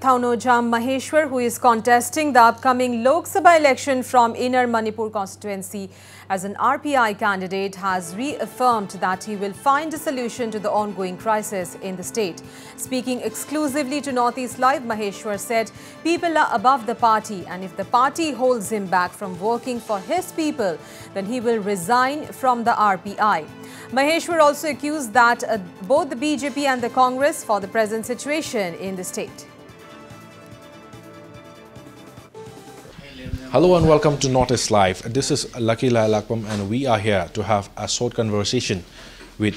Thounaojam Maheshwar, who is contesting the upcoming Lok Sabha election from Inner Manipur constituency as an RPI candidate, has reaffirmed that he will find a solution to the ongoing crisis in the state. Speaking exclusively to Northeast Live, Maheshwar said, "People are above the party, and if the party holds him back from working for his people, then he will resign from the RPI." Maheshwar also accused that both the BJP and the Congress for the present situation in the state. Hello and welcome to Northeast Live. This is Lucky Lailakpam, and we are here to have a short conversation with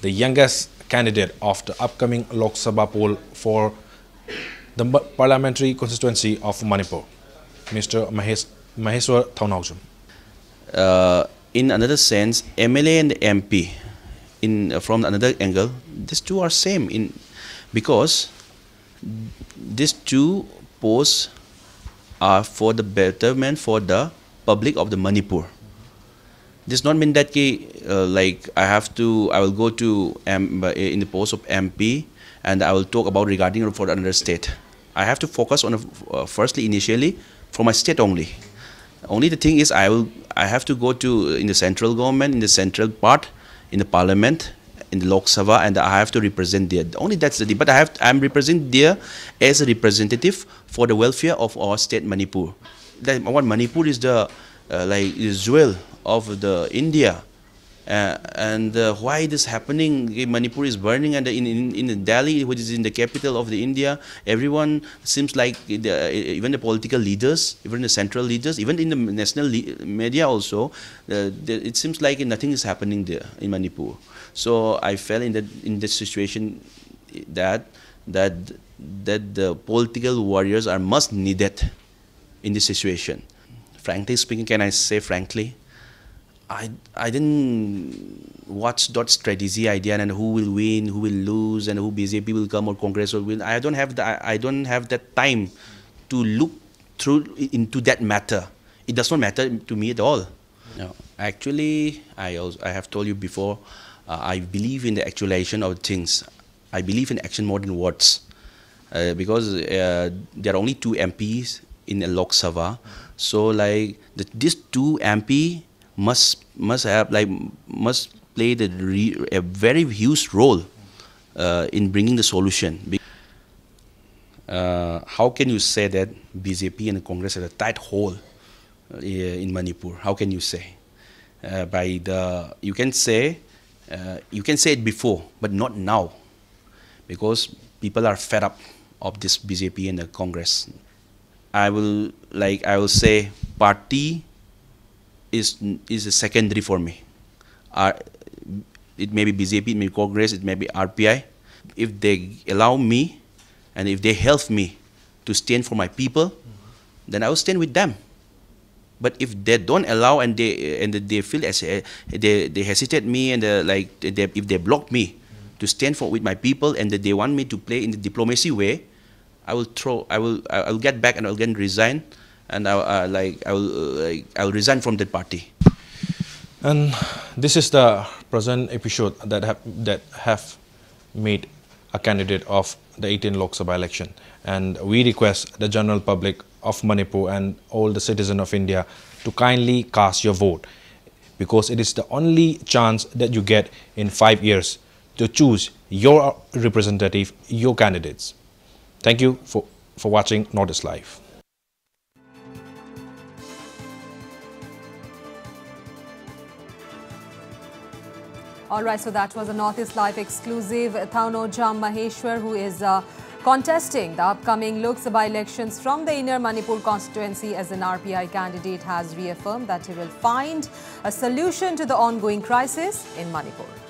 the youngest candidate of the upcoming Lok Sabha poll for the parliamentary constituency of Manipur, Mr. Maheshwar Thounaojam. In another sense, MLA and MP, from another angle, these two are same because these two posts are for the betterment for the public of the Manipur. This not mean that like I will go to in the post of MP and I will talk about regarding for another state. I have to focus on firstly initially for my state only. Only the thing is I have to go to in the central government, in the central part, in the parliament, in the Lok Sabha, and I have to represent there. Only that's the thing. But I'm representing there as a representative for the welfare of our state Manipur. What Manipur is the jewel of the India, and why this happening? Manipur is burning, and in Delhi, which is in the capital of the India, everyone seems like even the political leaders, even the central leaders, even in the national media also, it seems like nothing is happening there in Manipur. So I fell in this situation that the political warriors are most needed in this situation. Frankly speaking, can I say frankly, I didn't watch that strategy idea and who will win, who will lose, and who BJP will come or Congress will win. I don't have that time to look through into that matter. It does not matter to me at all. No. Actually, I have told you before. I believe in the actualization of things. I believe in action more than words, because there are only two MPs in a Lok Sabha. So like these two MP must play a very huge role in bringing the solution. How can you say that BJP and the Congress are a tight hole in Manipur? How can you say? You can say. You can say it before, but not now, because people are fed up of this BJP and the Congress. I will say party is a secondary for me. It may be BJP, it may be Congress, it may be RPI. If they allow me and if they help me to stand for my people, then I will stand with them. But if they don't allow and they feel as they hesitate me and if they block me to stand for with my people and that they want me to play in the diplomacy way, I'll get back and I'll get resign, and I'll resign from that party. And this is the present episode that have made a candidate of the 18 Lok Sabha election, and we request the general public of Manipur and all the citizens of India to kindly cast your vote, because it is the only chance that you get in 5 years to choose your representative, your candidates. Thank you for watching Northeast Live. All right, so that was a Northeast Live exclusive. Thounaojam Maheshwar, who is contesting the upcoming Lok Sabha elections from the Inner Manipur constituency as an RPI candidate, has reaffirmed that he will find a solution to the ongoing crisis in Manipur.